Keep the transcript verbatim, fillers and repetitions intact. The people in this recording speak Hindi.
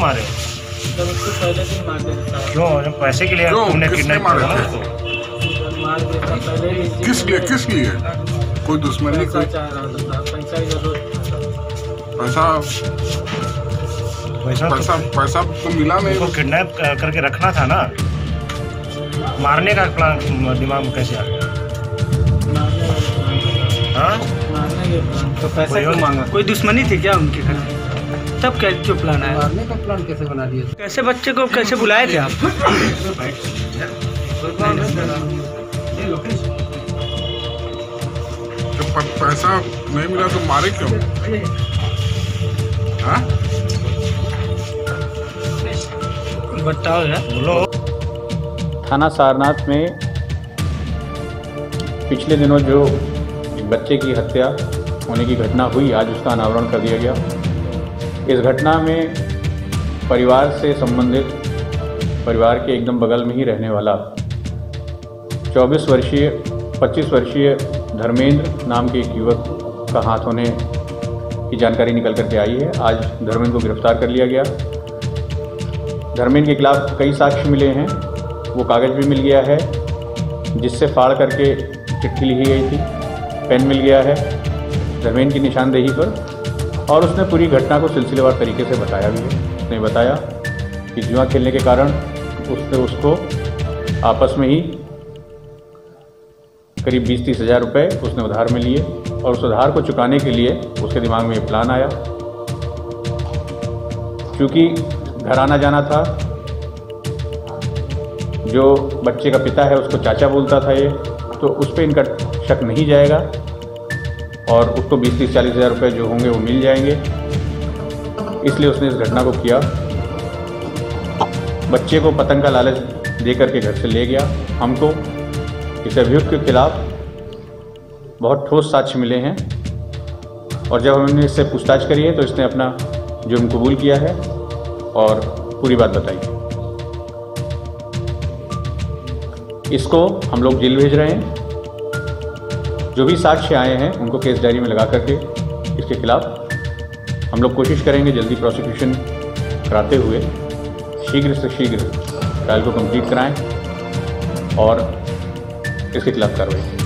मारे हो? जब उसको पहले दिन मार देता था। क्यों? जब पैसे के लिए तुमने किडनैप मारा था उसको? मार देता पहले ही। किस लिए? किस लिए? कोई दुश्मनी? पैसा चाह रहा था, पैसा की जरूरत। पैसा? पैसा? पैसा? पैसा तो मिला नहीं। उसको किडनैप करके रखना था ना? मारने का प्लान दिमाग में कैसे आ गया? हाँ? मारने के प्लान। तो पैसे क्यों मांगा? कोई दुश्मनी थी क्या उनके खिलाफ? तब कैसे प्लान आया? मारने का प्लान कैसे बना दिया? कैसे बच्चे को कैसे बुलाए थे आप? जब पैसा नहीं मिला तो मारे क्यों? हाँ? बताओ यार। थाना सारनाथ में पिछले दिनों जो एक बच्चे की हत्या होने की घटना हुई, आज उसका अनावरण कर दिया गया। इस घटना में परिवार से संबंधित, परिवार के एकदम बगल में ही रहने वाला चौबीस वर्षीय पच्चीस वर्षीय धर्मेंद्र नाम के एक युवक का हाथ होने की जानकारी निकल करके आई है। आज धर्मेंद्र को गिरफ्तार कर लिया गया। धर्मेंद्र के खिलाफ कई साक्ष्य मिले हैं, वो कागज़ भी मिल गया है जिससे फाड़ करके चिट्ठी लिखी गई थी, पेन मिल गया है धर्मेंद्र की निशानदेही पर, और उसने पूरी घटना को सिलसिलेवार तरीके से बताया भी है। उसने बताया कि जुआ खेलने के कारण उसने उसको आपस में ही करीब बीस तीस हज़ार रुपये उसने उधार में लिए, और उस उधार को चुकाने के लिए उसके दिमाग में ये प्लान आया। क्योंकि घर आना जाना था, जो बच्चे का पिता है उसको चाचा बोलता था ये, तो उस पर इनका शक नहीं जाएगा और उसको बीस तीस चालीस हज़ार रुपये जो होंगे वो मिल जाएंगे, इसलिए उसने इस घटना को किया। बच्चे को पतंग का लालच दे करके घर से ले गया। हमको इस अभियुक्त के खिलाफ बहुत ठोस साक्ष्य मिले हैं, और जब हमने इससे पूछताछ करी है तो इसने अपना जुर्म कबूल किया है और पूरी बात बताई। इसको हम लोग जेल भेज रहे हैं। जो भी साक्ष्य आए हैं उनको केस डायरी में लगा करके इसके खिलाफ हम लोग कोशिश करेंगे जल्दी प्रोसिक्यूशन कराते हुए शीघ्र से शीघ्र ट्रायल को कंप्लीट कराएं और इसके खिलाफ कार्रवाई